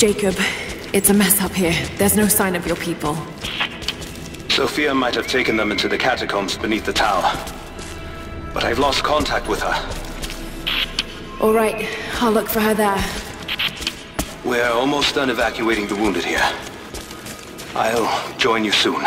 Jacob, it's a mess up here. There's no sign of your people. Sophia might have taken them into the catacombs beneath the tower. But I've lost contact with her. All right, I'll look for her there. We're almost done evacuating the wounded here. I'll join you soon.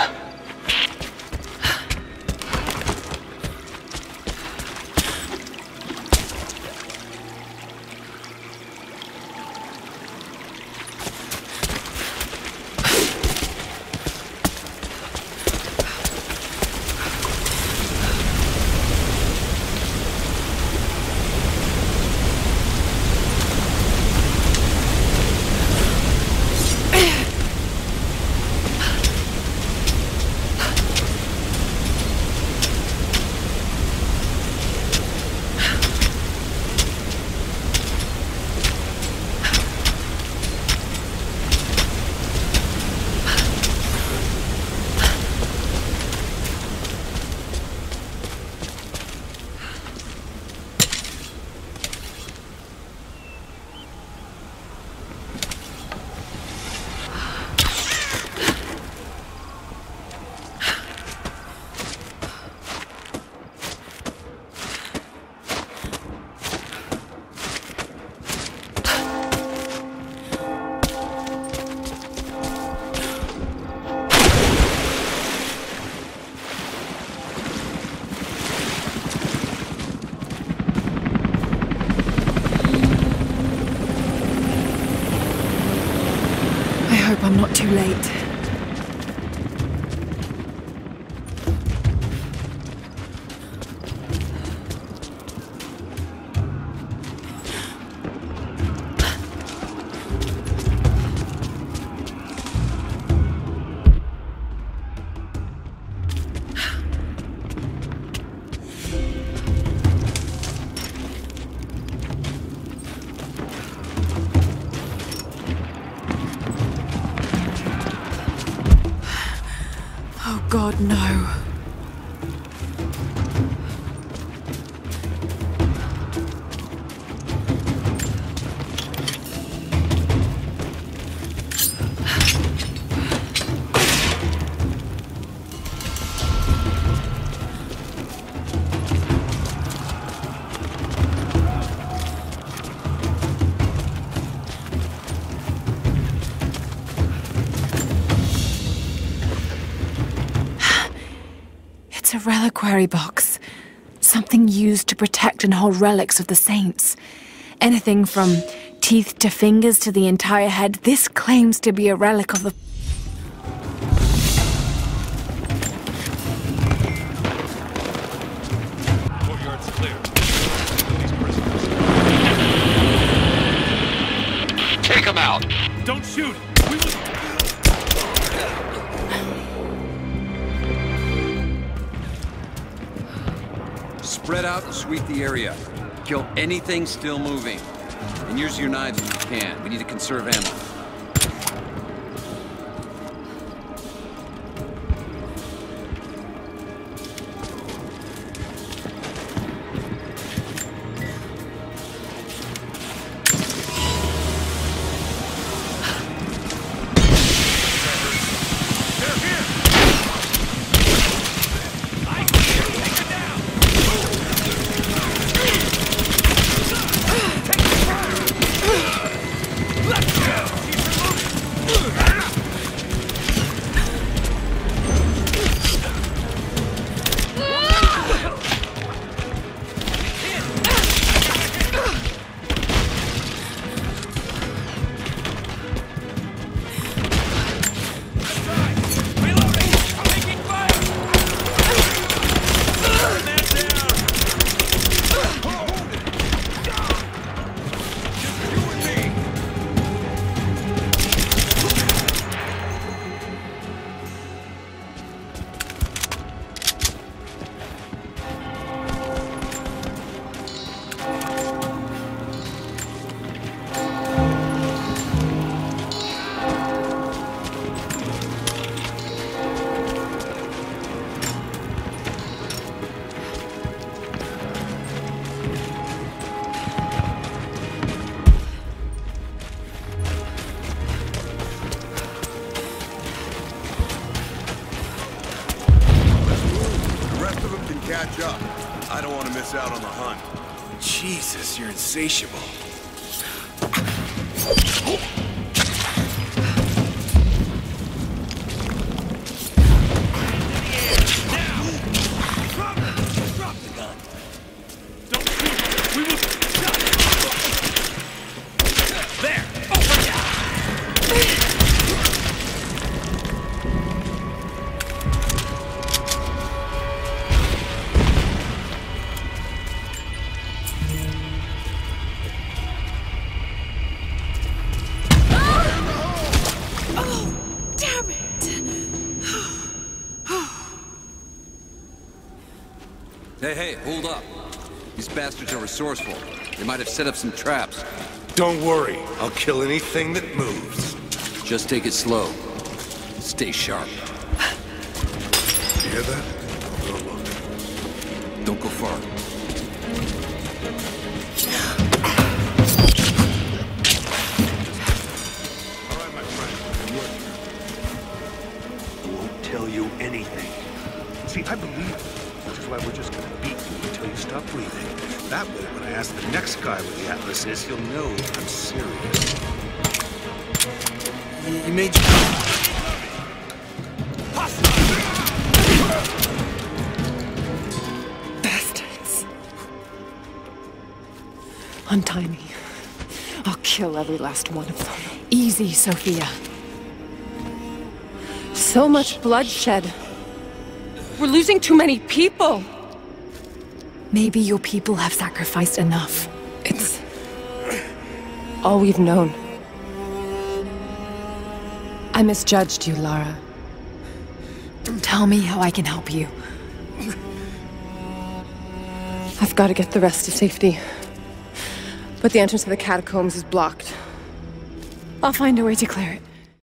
I'm not too late. God, no. A reliquary box. Something used to protect and hold relics of the saints. Anything from teeth to fingers to the entire head, this claims to be a relic of the... Courtyard's clear. These prisoners. Take them out! Don't shoot! We will... Spread out and sweep the area. Kill anything still moving. And use your knives if you can. We need to conserve ammo. Let's go! I don't want to miss out on the hunt. Jesus, you're insatiable. Oh. Hey, hold up. These bastards are resourceful. They might have set up some traps. Don't worry. I'll kill anything that moves. Just take it slow. Stay sharp. You hear that? Go look. Don't go far. All right, my friend. Good work. I won't tell you anything. See, I believe... We're just gonna beat you until you stop breathing. That way, when I ask the next guy where the Atlas is, he'll know I'm serious. You made you... Bastards. Untie me. I'll kill every last one of them. Easy, Sophia. So much bloodshed. We're losing too many people! Maybe your people have sacrificed enough. It's... all we've known. I misjudged you, Lara. Tell me how I can help you. I've got to get the rest to safety. But the entrance to the catacombs is blocked. I'll find a way to clear it.